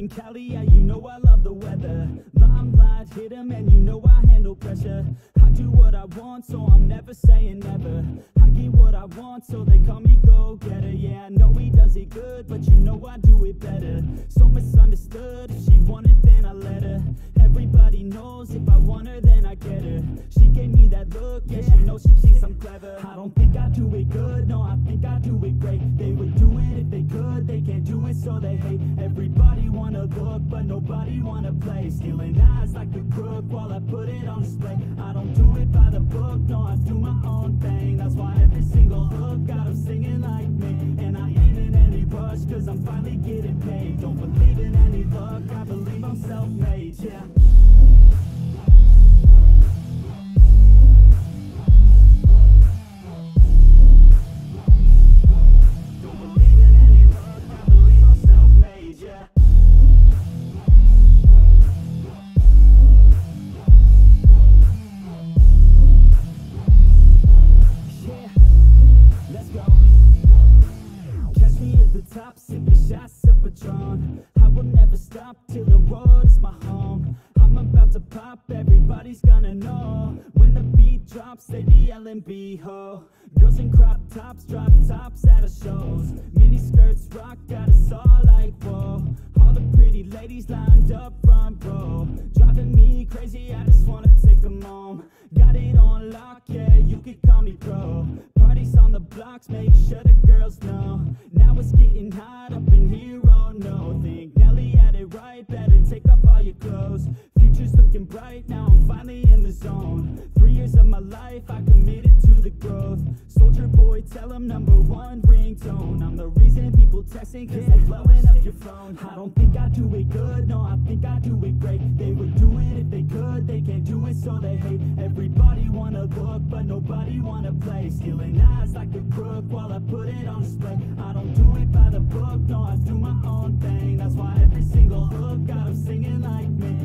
in Cali, yeah, you know I love the weather. Limelight, hit 'em, and you know I handle pressure. I do what I want, so I'm never saying never. I get what I want, so they call me go-getter. Yeah, I know he does it good, but you know I do it better. So misunderstood, if she wanted, then I let her. Everybody knows, if I want her, then I get her. She gave me that look, yeah, she knows she thinks I'm clever. I don't think I do it good, no, I think I do it great. They would do it if they could, they can't do it, so they hate. Everybody wanna look, but nobody wanna play. Stealing eyes like the crook, while I put it on display. I don't do it by the book, no, I do my own thing. That's why every single hook got them singing like me. And I ain't in any rush, cause I'm finally getting paid. Don't believe in any luck, I believe I'm self-made, yeah. Shots of Patron, I will never stop till the world is my home. I'm about to pop, everybody's gonna know. When the beat drops, they be yelling "Beho!" Girls in crop tops, drop tops at our shows. Mini skirts rock, got us all like whoa. All the pretty ladies lined up front row, driving me crazy, I just wanna take them home. Got it on lock, yeah, you could call me pro. Parties on the blocks, make sure the girls know. Now it's getting hot up in here, oh no. Think Nelly had it right, better take off all your clothes. Future's looking bright, now I'm finally in the zone. 3 years of my life, I committed to the growth. Soldier boy, tell him #1 ringtone. I'm the reason people texting, cause they're blowing up your phone. I don't think I do it good, no, I think I do it great. They would do it if they could, they can't do it, so they hate. Everybody wanna look, but nobody wanna play. Stealing eyes like a crook, while I put it on display. I don't do it by the book, no, I do my own thing. That's why every single hook got them singing like me.